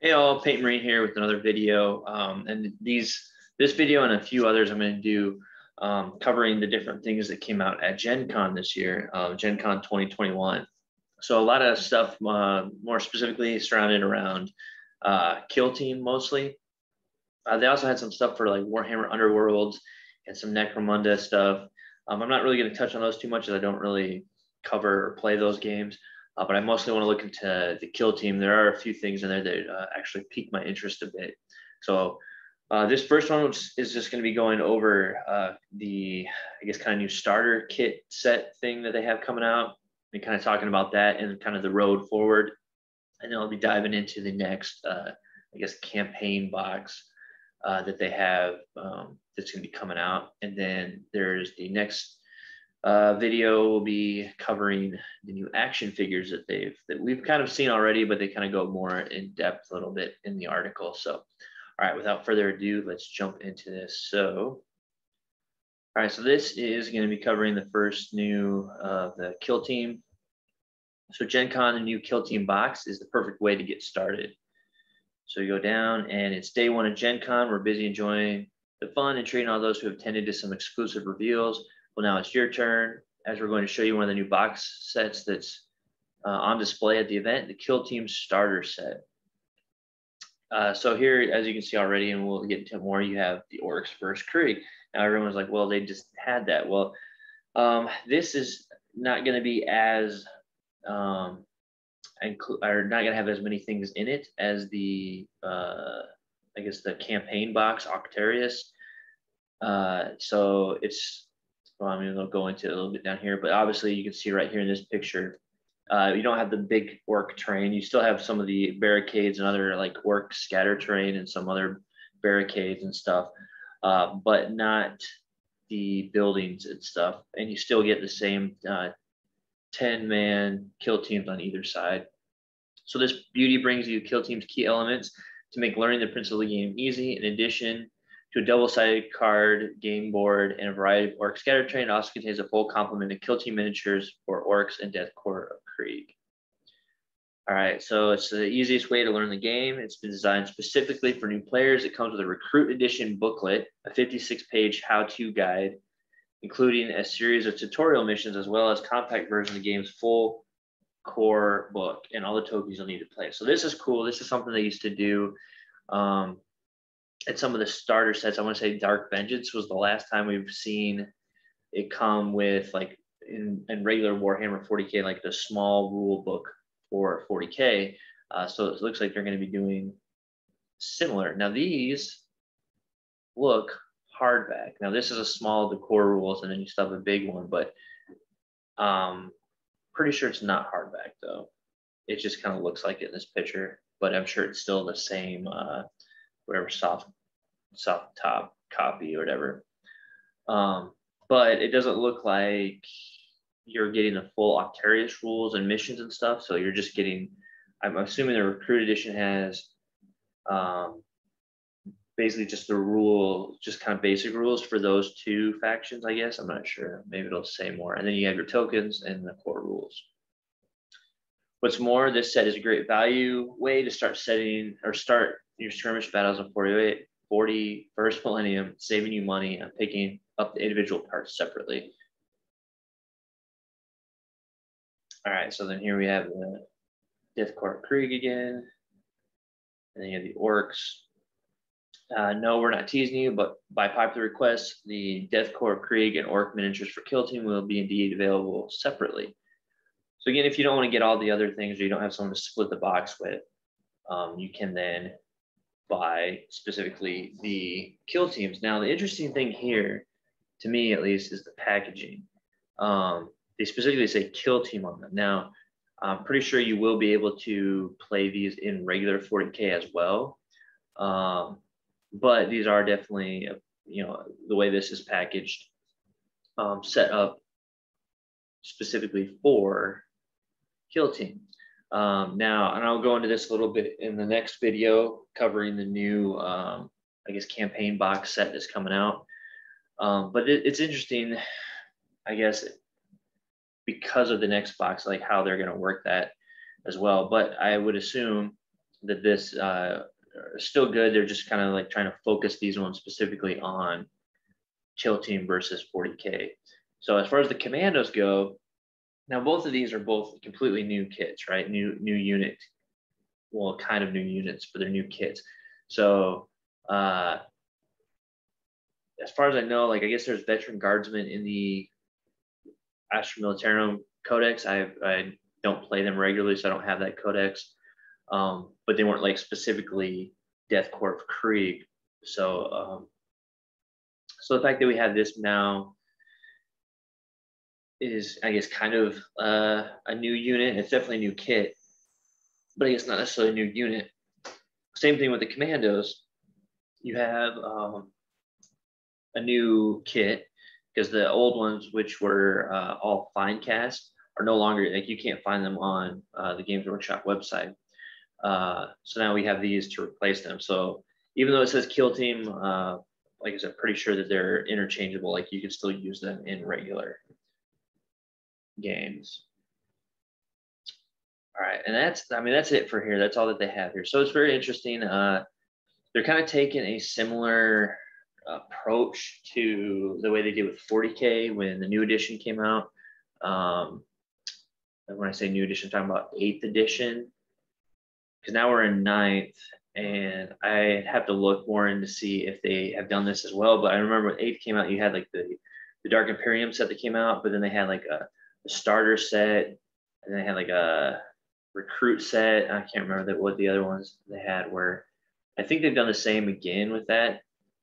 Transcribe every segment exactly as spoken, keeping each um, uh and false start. Hey all, Peyton Marie here with another video. Um, and these, this video and a few others I'm going to do um, covering the different things that came out at Gen Con this year, uh, Gen Con twenty twenty-one. So a lot of stuff uh, more specifically surrounded around uh, Kill Team mostly. Uh, they also had some stuff for like Warhammer Underworlds and some Necromunda stuff. Um, I'm not really going to touch on those too much as I don't really cover or play those games. Uh, but I mostly want to look into the Kill Team. There are a few things in there that uh, actually piqued my interest a bit. So uh, this first one is just going to be going over uh, the, I guess, kind of new starter kit set thing that they have coming out and kind of talking about that and kind of the road forward. And then I'll be diving into the next, uh, I guess, campaign box uh, that they have um, that's going to be coming out. And then there's the next Uh, video will be covering the new action figures that they've that we've kind of seen already, but they kind of go more in depth a little bit in the article. So, all right, without further ado, let's jump into this. So, all right, so this is going to be covering the first new uh, the Kill Team. So, Gen Con, the new Kill Team box is the perfect way to get started. So you go down, and it's day one of Gen Con. We're busy enjoying the fun and treating all those who have attended to some exclusive reveals. Well, now it's your turn. As we're going to show you one of the new box sets that's uh, on display at the event, the Kill Team starter set. Uh, so here, as you can see already, and we'll get into more, you have the Orks versus Krieg. Now everyone's like, well, they just had that. Well, um, this is not going to be as, um, or not going to have as many things in it as the, uh, I guess, the campaign box, Octarius. Uh, so it's, Well, I mean, they'll go into it a little bit down here, but obviously you can see right here in this picture, uh, you don't have the big orc terrain. You still have some of the barricades and other like orc scatter terrain and some other barricades and stuff, uh, but not the buildings and stuff. And you still get the same uh, ten man kill teams on either side. So this beauty brings you Kill Team's key elements to make learning the principle of the game easy. In addition to a double-sided card, game board, and a variety of orc scatter terrain, also contains a full complement of Kill Team miniatures for Orks and Death Korps of Krieg. All right, so it's the easiest way to learn the game. It's been designed specifically for new players. It comes with a Recruit Edition booklet, a fifty-six page how-to guide, including a series of tutorial missions, as well as compact version of the game's full core book and all the tokens you'll need to play. So this is cool. This is something they used to do. Um, At some of the starter sets, I want to say Dark Vengeance was the last time we've seen it come with like in, in regular Warhammer forty K, like the small rule book for forty K. Uh, so it looks like they're going to be doing similar. Now these look hardback. Now this is a small, the core rules, and then you still have a big one, but um, pretty sure it's not hardback though. It just kind of looks like it in this picture, but I'm sure it's still the same. Uh, whatever soft, soft top copy or whatever. Um, but it doesn't look like you're getting the full Octarius rules and missions and stuff. So you're just getting, I'm assuming the Recruit Edition has um, basically just the rule, just kind of basic rules for those two factions, I guess. I'm not sure, maybe it'll say more. And then you have your tokens and the core rules. What's more, this set is a great value way to start setting or start your skirmish battles in forty-first millennium, saving you money on picking up the individual parts separately. All right, so then here we have the Death Korps of Krieg again, and then you have the Orks. Uh, no, we're not teasing you, but by popular request, the Death Korps of Krieg and Ork miniatures for Kill Team will be indeed available separately. So again, if you don't want to get all the other things or you don't have someone to split the box with, um, you can then by specifically the Kill Teams. Now, the interesting thing here, to me at least, is the packaging. Um, they specifically say Kill Team on them. Now, I'm pretty sure you will be able to play these in regular forty K as well. Um, but these are definitely, you know, the way this is packaged, um, set up specifically for Kill Team. Um, now, and I'll go into this a little bit in the next video covering the new, um, I guess, campaign box set that's coming out. Um, but it, it's interesting, I guess, because of the next box, like how they're going to work that as well. But I would assume that this uh, are still good. They're just kind of like trying to focus these ones specifically on Kill Team versus forty K. So as far as the Commandos go, now both of these are both completely new kits, right? New new unit, well, kind of new units, but they're new kits. So uh, as far as I know, like I guess there's Veteran Guardsmen in the Astra Militarum Codex. I I don't play them regularly, so I don't have that codex. Um, but they weren't like specifically Death Korps of Krieg. So, um, so the fact that we have this now is, I guess, kind of uh, a new unit. It's definitely a new kit, but it's not necessarily a new unit. Same thing with the Commandos. You have um, a new kit because the old ones, which were uh, all fine cast, are no longer, like you can't find them on uh, the Games Workshop website. Uh, so now we have these to replace them. So even though it says Kill Team, uh, like I said, pretty sure that they're interchangeable. Like you can still use them in regular games. All right, and that's, I mean, that's it for here. That's all that they have here. So it's very interesting. Uh, they're kind of taking a similar approach to the way they did with forty K when the new edition came out. Um, and when I say new edition, I'm talking about eighth edition. Because now we're in ninth, and I have to look more in to see if they have done this as well. But I remember when eighth came out, you had like the, the Dark Imperium set that came out, but then they had like a, a starter set, and then they had like a recruit set. I can't remember that what the other ones they had were. I think they've done the same again with that.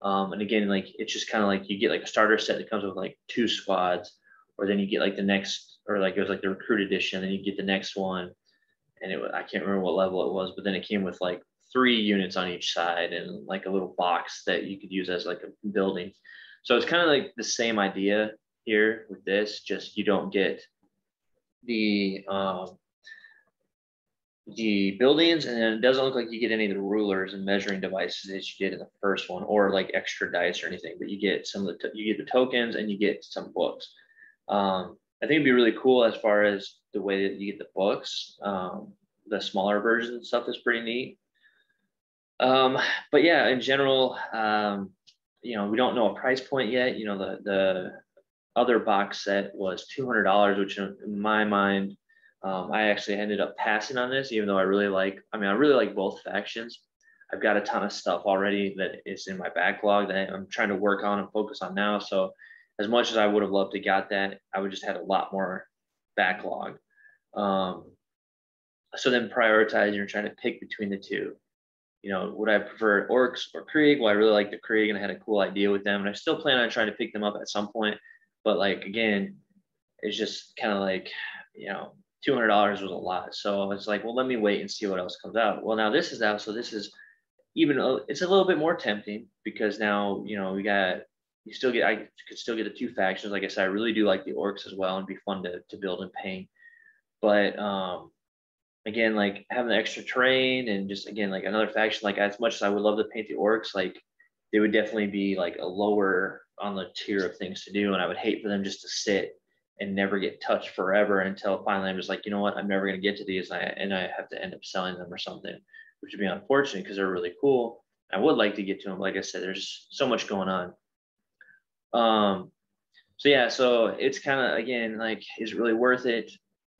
Um, and again, like it's just kind of like you get like a starter set that comes with like two squads, or then you get like the next, or like it was like the recruit edition, and you get the next one. And it, I can't remember what level it was, but then it came with like three units on each side and like a little box that you could use as like a building. So it's kind of like the same idea here with this, just you don't get the um, the buildings, and it doesn't look like you get any of the rulers and measuring devices that you did in the first one, or like extra dice or anything. But you get some of the you get the tokens and you get some books. Um, I think it'd be really cool as far as the way that you get the books. Um, the smaller version and stuff is pretty neat. Um, but yeah, in general, um, you know, we don't know a price point yet. You know, the the other box set was two hundred dollars, which in my mind, um, I actually ended up passing on this, even though I really like, I mean, I really like both factions. I've got a ton of stuff already that is in my backlog that I'm trying to work on and focus on now. So as much as I would have loved to got that, I would just had a lot more backlog. Um, so then prioritize, you're trying to pick between the two. You know, would I prefer Orks or Krieg? Well, I really like the Krieg, and I had a cool idea with them, and I still plan on trying to pick them up at some point. But like, again, it's just kind of like, you know, two hundred dollars was a lot. So it's like, well, let me wait and see what else comes out. Well, now this is out. So this is even, it's a little bit more tempting because now, you know, we got, You still get, I could still get the two factions. Like I said, I really do like the Orcs as well, and it'd be fun to, to build and paint. But um, again, like having the extra terrain and just, again, like another faction, like as much as I would love to paint the Orcs, like they would definitely be like a lower on the tier of things to do. And I would hate for them just to sit and never get touched forever until finally I'm just like, you know what, I'm never going to get to these. And I, and I have to end up selling them or something, which would be unfortunate because they're really cool. I would like to get to them. Like I said, there's so much going on. Um, so yeah, so it's kind of, again, like, is it really worth it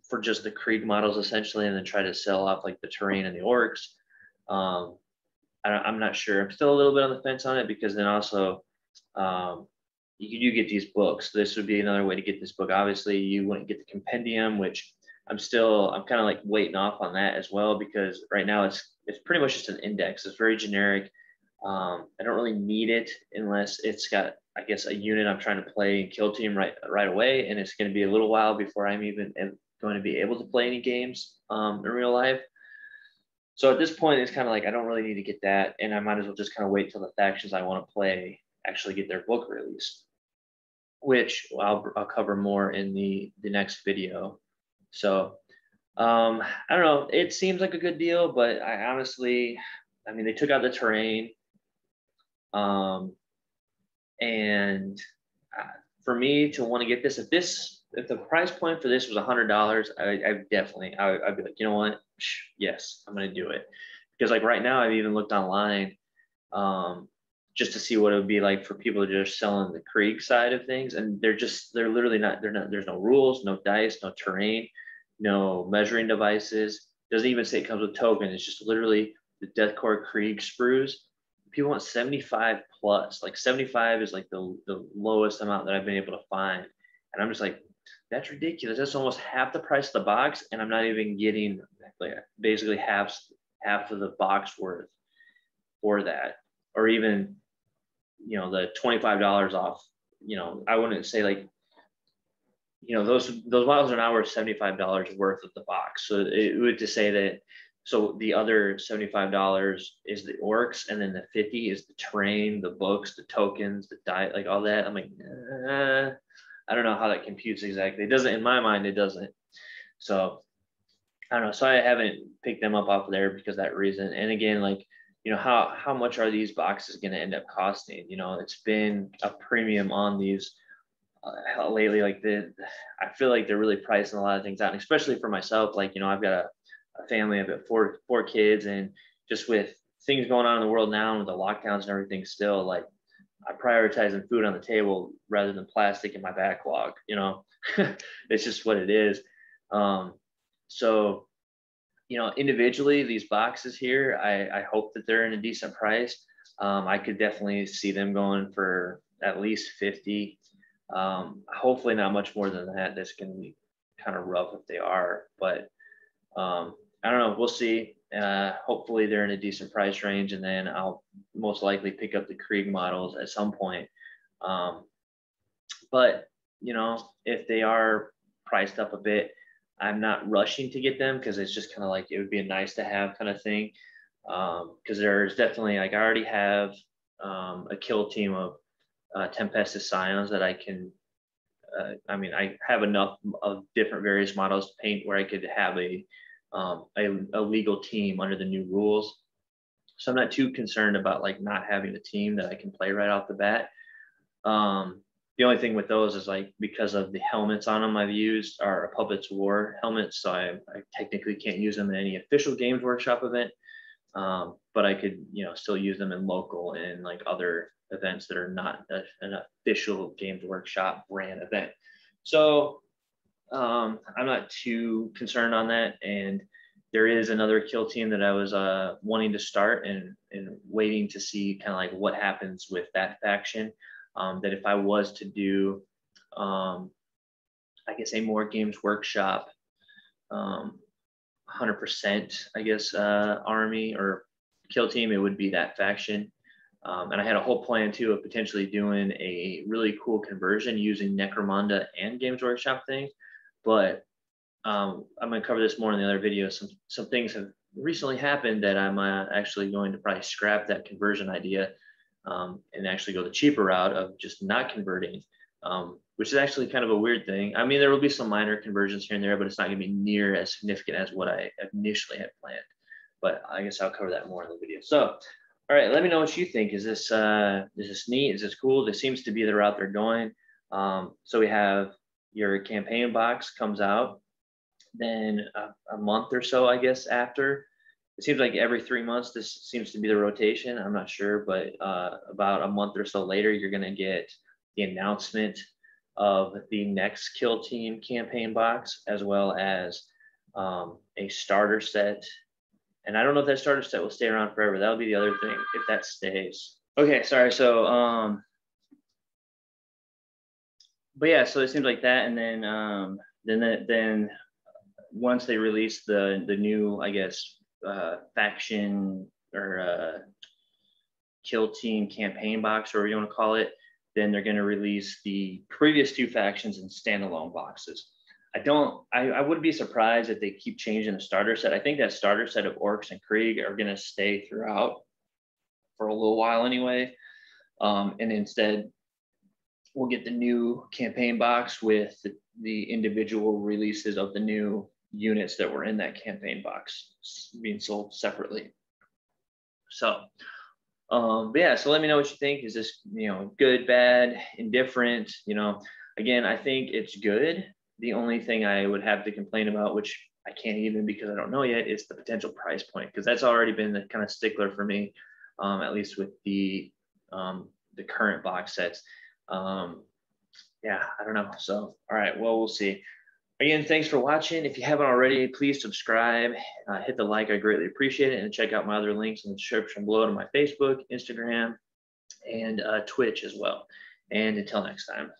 for just the Krieg models essentially, and then try to sell off like the terrain and the Orcs? Um, I don't, I'm not sure. I'm still a little bit on the fence on it because then also, um, you do get these books. This would be another way to get this book. Obviously you wouldn't get the compendium, which I'm still, I'm kind of like waiting off on that as well, because right now it's, it's pretty much just an index. It's very generic. Um, I don't really need it unless it's got, I guess, a unit I'm trying to play and Kill Team right right away, and it's going to be a little while before I'm even going to be able to play any games um, in real life. So at this point, it's kind of like I don't really need to get that, and I might as well just kind of wait till the factions I want to play actually get their book released, which I'll, I'll cover more in the the next video. So um, I don't know. It seems like a good deal, but I honestly, I mean, they took out the terrain. Um, and uh, for me to want to get this, if this, if the price point for this was a hundred dollars, I, I definitely, I, I'd be like, you know what? Yes, I'm going to do it. Because like right now I've even looked online um, just to see what it would be like for people to just sell on the Krieg side of things. And they're just, they're literally not, they're not, there's no rules, no dice, no terrain, no measuring devices. Doesn't even say it comes with token. It's just literally the Death Korps Krieg sprues. People want seventy-five plus, like seventy-five is like the, the lowest amount that I've been able to find. And I'm just like, that's ridiculous. That's almost half the price of the box. And I'm not even getting like basically half, half of the box worth for that. Or even, you know, the twenty-five dollars off, you know, I wouldn't say like, you know, those, those models are now worth seventy-five dollars worth of the box. So it would just say that, so the other seventy-five dollars is the orcs, and then the fifty is the terrain, the books, the tokens, the diet, like all that. I'm like, nah, I don't know how that computes exactly. It doesn't, in my mind, it doesn't. So I don't know. So I haven't picked them up off of there because of that reason. And again, like, you know, how, how much are these boxes going to end up costing? You know, it's been a premium on these uh, lately. Like the, I feel like they're really pricing a lot of things out, and especially for myself. Like, you know, I've got a, family, I've got four four kids, and just with things going on in the world now and with the lockdowns and everything still, like I'm prioritizing food on the table rather than plastic in my backlog, you know. It's just what it is. Um so, you know, individually these boxes here, I, I hope that they're in a decent price. um I could definitely see them going for at least fifty, um hopefully not much more than that. This can be kind of rough if they are, but um I don't know. We'll see. Uh, hopefully they're in a decent price range, and then I'll most likely pick up the Krieg models at some point. Um, but, you know, if they are priced up a bit, I'm not rushing to get them because it's just kind of like it would be a nice to have kind of thing. Um, because there's definitely, like, I already have um, a kill team of uh, Tempestus Scions that I can, uh, I mean, I have enough of different various models to paint where I could have a Um, a, a legal team under the new rules. So I'm not too concerned about like not having a team that I can play right off the bat. Um, the only thing with those is like, because of the helmets on them I've used are a Puppets War helmets. So I, I technically can't use them in any official Games Workshop event, um, but I could, you know, still use them in local and like other events that are not a, an official Games Workshop brand event. So um I'm not too concerned on that. And there is another kill team that I was uh wanting to start and and waiting to see kind of like what happens with that faction, um that if I was to do um I guess a more Games Workshop um one hundred percent I guess uh army or kill team, it would be that faction. Um, and I had a whole plan too of potentially doing a really cool conversion using Necromunda and Games Workshop things. But um, I'm going to cover this more in the other video. Some some things have recently happened that I'm uh, actually going to probably scrap that conversion idea, um, and actually go the cheaper route of just not converting, um, which is actually kind of a weird thing. I mean, there will be some minor conversions here and there, but it's not going to be near as significant as what I initially had planned. But I guess I'll cover that more in the video. So, all right, let me know what you think. Is this uh, is this neat? Is this cool? This seems to be the route they're going. Um, so we have your campaign box comes out, then a, a month or so, I guess, after. It seems like every three months, this seems to be the rotation. I'm not sure, but uh, about a month or so later, you're gonna get the announcement of the next Kill Team campaign box, as well as um, a starter set. And I don't know if that starter set will stay around forever. That'll be the other thing, if that stays. Okay, sorry, so, um, but yeah, so it seems like that. And then um, then then once they release the, the new, I guess, uh, faction or uh, kill team campaign box, or whatever you want to call it, then they're gonna release the previous two factions in standalone boxes. I don't, I, I would be surprised if they keep changing the starter set. I think that starter set of Orcs and Krieg are going to stay throughout for a little while anyway. Um, and instead, we'll get the new campaign box with the, the individual releases of the new units that were in that campaign box being sold separately. So, um, but yeah, so let me know what you think. Is this, you know, good, bad, indifferent? You know, again, I think it's good. The only thing I would have to complain about, which I can't even because I don't know yet, is the potential price point, because that's already been the kind of stickler for me, um, at least with the um, the current box sets. Um, yeah, I don't know. So, all right, well, we'll see. Again, thanks for watching. If you haven't already, please subscribe, uh, hit the like, I greatly appreciate it, and check out my other links in the description below to my Facebook, Instagram, and uh, Twitch as well. And until next time.